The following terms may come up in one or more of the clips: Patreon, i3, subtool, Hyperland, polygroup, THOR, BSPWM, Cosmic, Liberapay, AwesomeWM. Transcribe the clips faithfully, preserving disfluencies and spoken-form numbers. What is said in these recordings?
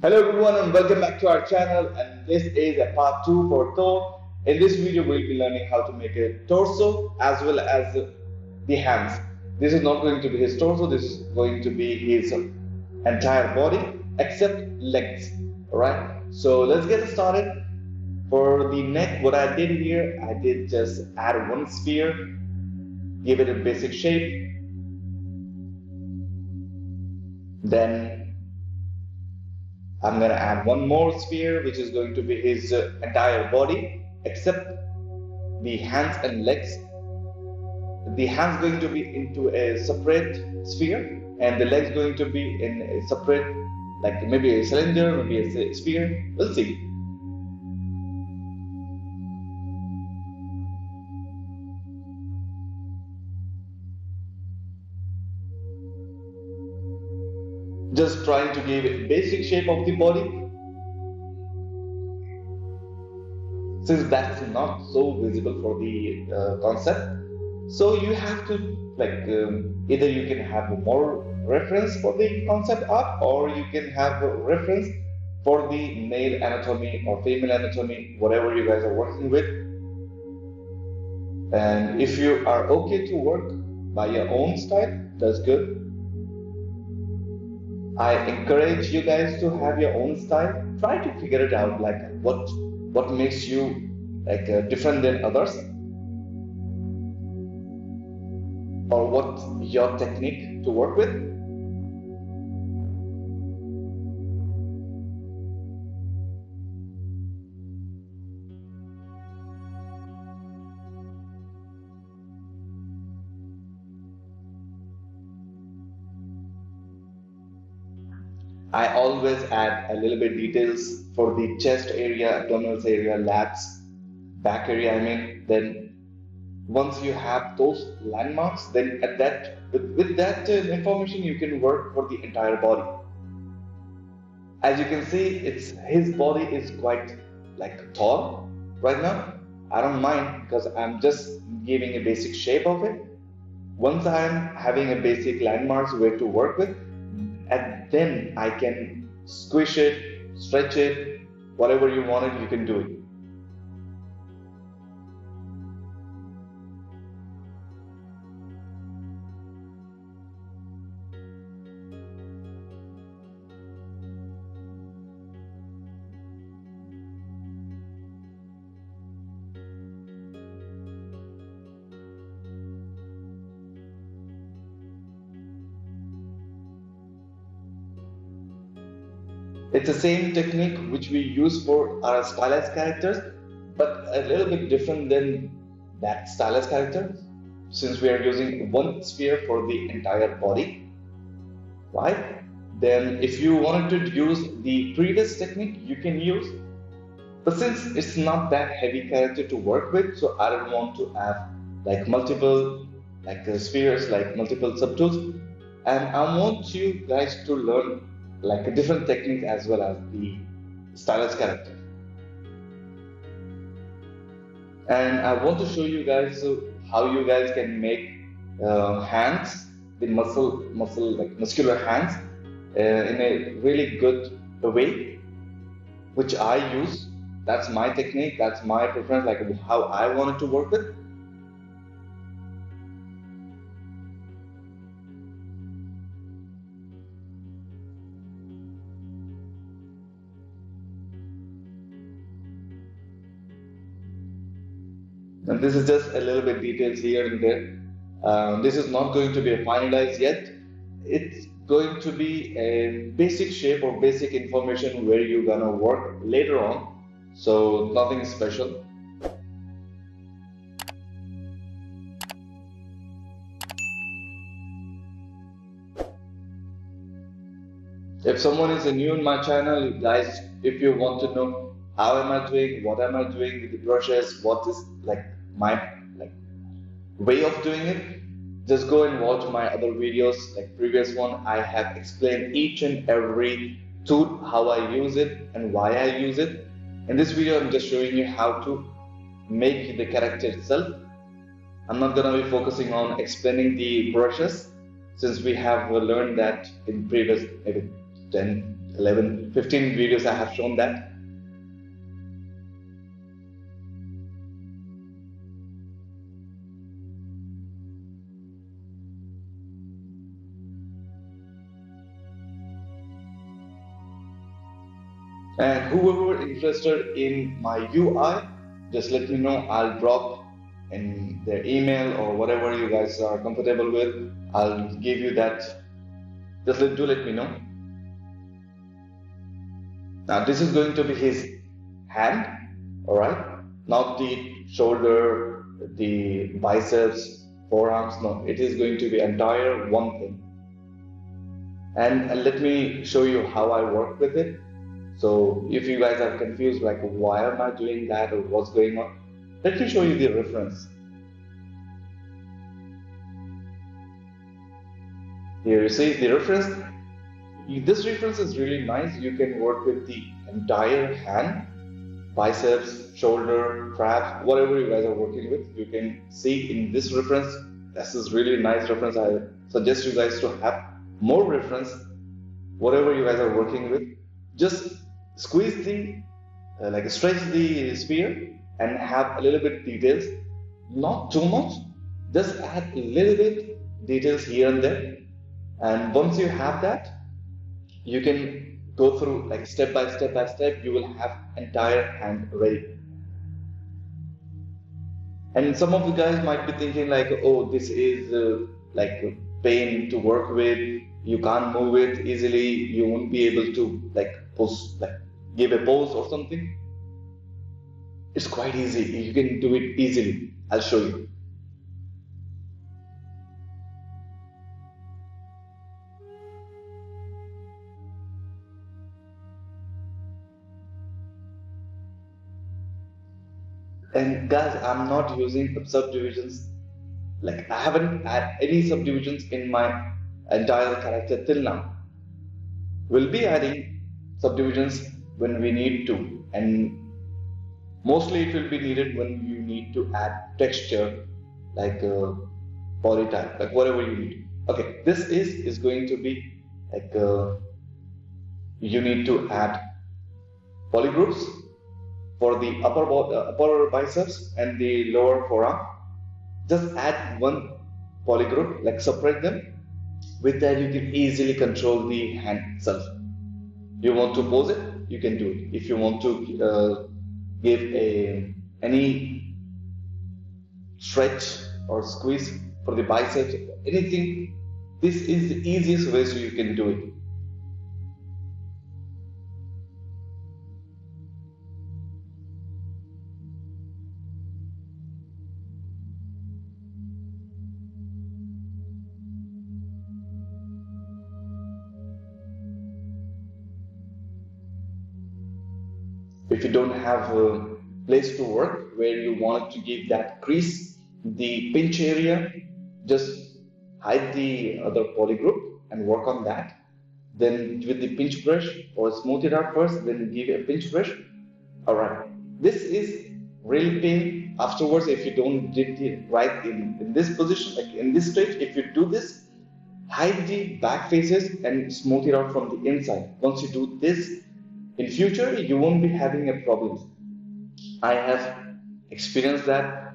Hello everyone and welcome back to our channel, and this is a part two for Thor. In this video we will be learning how to make a torso as well as the hands. This is not going to be his torso, this is going to be his entire body except legs. Alright, so let's get started. For the neck, what I did here, I did just add one sphere, give it a basic shape, then I'm gonna add one more sphere which is going to be his uh, entire body except the hands and legs. The hands going to be into a separate sphere and the legs going to be in a separate, like maybe a cylinder, maybe a sphere, we'll see. Just trying to give a basic shape of the body, since that's not so visible for the uh, concept. So you have to like um, either you can have more reference for the concept art, or you can have a reference for the male anatomy or female anatomy, whatever you guys are working with. And if you are okay to work by your own style, that's good. I encourage you guys to have your own style. Try to figure it out, like what what makes you like uh, different than others, or what's your technique to work with. I always add a little bit details for the chest area, abdominals area, lats, back area. I mean, then once you have those landmarks, then at that with, with that uh, information you can work for the entire body. As you can see, it's his body is quite like tall right now. I don't mind because I'm just giving a basic shape of it. Once I'm having a basic landmarks where to work with, and then I can squish it, stretch it, whatever you want it, you can do it. It's the same technique which we use for our stylized characters, but a little bit different than that stylized character, since we are using one sphere for the entire body, right? Then if you wanted to use the previous technique, you can use, but since it's not that heavy character to work with, so I don't want to have like multiple like uh, spheres, like multiple subtools, and I want you guys to learn like a different technique as well as the stylized character. And I want to show you guys how you guys can make uh, hands, the muscle, muscle like muscular hands uh, in a really good way, which I use. That's my technique, that's my preference, like how I wanted to work with. And this is just a little bit details here and there. Um, this is not going to be finalized yet. It's going to be a basic shape or basic information where you're gonna work later on. So nothing special. If someone is new in my channel, guys, if you want to know how am I doing, what am I doing with the brushes, what is like my like way of doing it, just go and watch my other videos, like previous one. I have explained each and every tool, how I use it and why I use it. In this video I'm just showing you how to make the character itself. I'm not gonna be focusing on explaining the brushes, since we have learned that in previous maybe ten, eleven, fifteen videos I have shown that. And whoever interested in my U I, just let me know. I'll drop in their email or whatever you guys are comfortable with. I'll give you that. Just let, do let me know. Now this is going to be his hand, alright? Not the shoulder, the biceps, forearms, no. It is going to be entire one thing. And, and let me show you how I work with it. So if you guys are confused, like why am I doing that or what's going on, let me show you the reference. Here you see the reference. This reference is really nice. You can work with the entire hand, biceps, shoulder, traps, whatever you guys are working with. You can see in this reference. This is really nice reference. I suggest you guys to have more reference, whatever you guys are working with. Just squeeze the, uh, like stretch the sphere and have a little bit details, not too much, just add a little bit details here and there. And once you have that, you can go through like step by step by step, you will have entire hand ready. And some of you guys might be thinking like, oh, this is uh, like pain to work with. You can't move it easily, you won't be able to like pose, like give a pose or something. It's quite easy, you can do it easily. I'll show you. And guys, I'm not using subdivisions, like I haven't had any subdivisions in my entire character till now. We'll be adding subdivisions when we need to, and mostly it will be needed when you need to add texture, like uh, body type, like whatever you need. Okay, this is is going to be like uh, you need to add polygroups for the upper uh, upper biceps and the lower forearm. Just add one polygroup, like separate them. With that, you can easily control the hand itself. You want to pose it, you can do it. If you want to uh, give a any stretch or squeeze for the biceps, anything, this is the easiest way so you can do it. If you don't have a place to work where you want to give that crease, the pinch area, just hide the other polygroup and work on that. Then with the pinch brush or smooth it out first, then give a pinch brush. Alright, this is real pain afterwards if you don't did it right in, in this position, like in this stretch. If you do this, hide the back faces and smooth it out from the inside. Once you do this, in future, you won't be having a problem. I have experienced that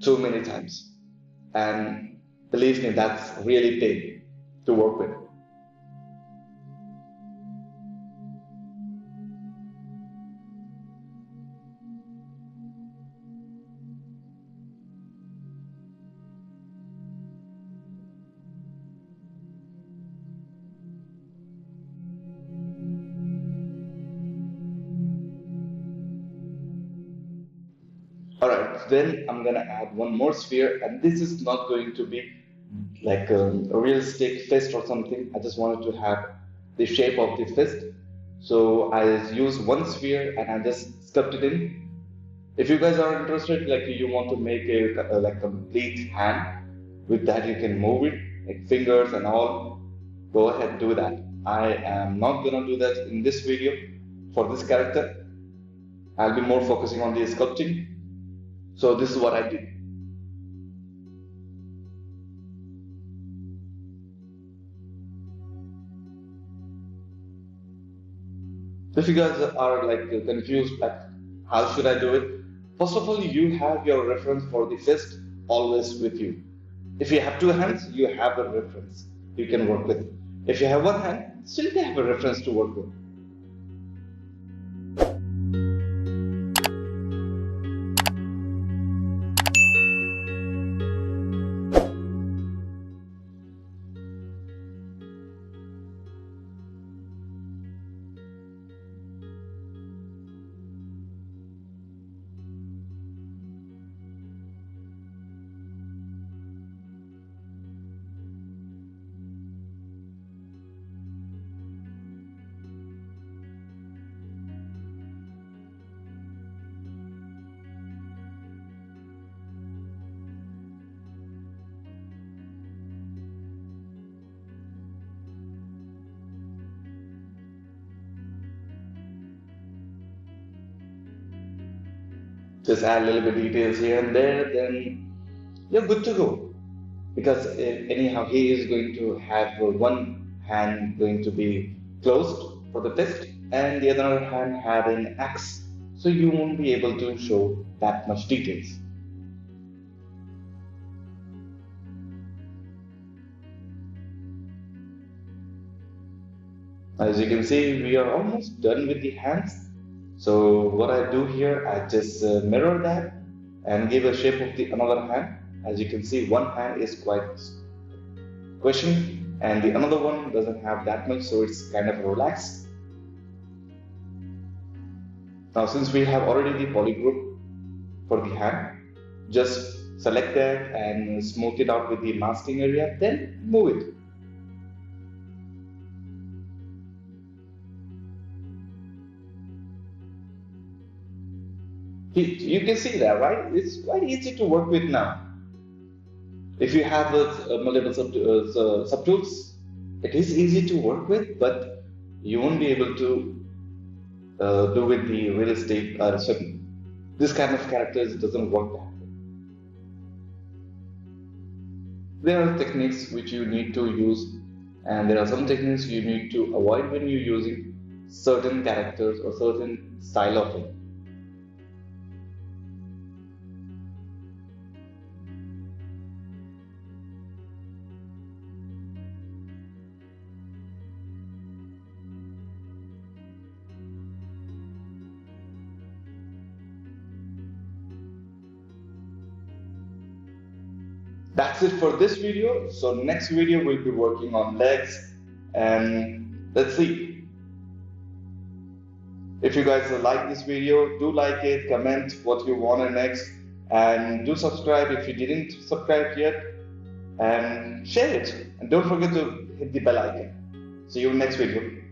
too many times. And believe me, that's really pain to work with. Alright, then I'm gonna add one more sphere, and this is not going to be like a, a realistic fist or something. I just wanted to have the shape of the fist. So I use one sphere and I just sculpt it in. If you guys are interested, like you want to make a, a like complete hand, with that you can move it, like fingers and all, go ahead, do that. I am not gonna do that in this video for this character. I'll be more focusing on the sculpting. So this is what I did. So if you guys are like confused, like how should I do it? First of all, you have your reference for the fist always with you. If you have two hands, you have a reference you can work with. If you have one hand, still you have a reference to work with. Just add a little bit of details here and there, then you're good to go. Because anyhow, he is going to have one hand going to be closed for the fist and the other hand having an axe. So you won't be able to show that much details. As you can see, we are almost done with the hands. So what I do here, I just uh, mirror that and give a shape of the another hand. As you can see, one hand is quite cushioned and the another one doesn't have that much, so it's kind of relaxed. Now since we have already the poly group for the hand, just select that and smooth it out with the masking area, then move it. You can see that, right? It's quite easy to work with now. If you have a, a multiple subtools, sub it is easy to work with, but you won't be able to uh, do with the real estate or uh, certain. This kind of characters doesn't work that way. There are techniques which you need to use, and there are some techniques you need to avoid when you're using certain characters or certain style of it. That's it for this video. So next video we'll be working on legs, and let's see. If you guys like this video, do like it, comment what you want next, and do subscribe if you didn't subscribe yet, and share it, and don't forget to hit the bell icon. See you in the next video.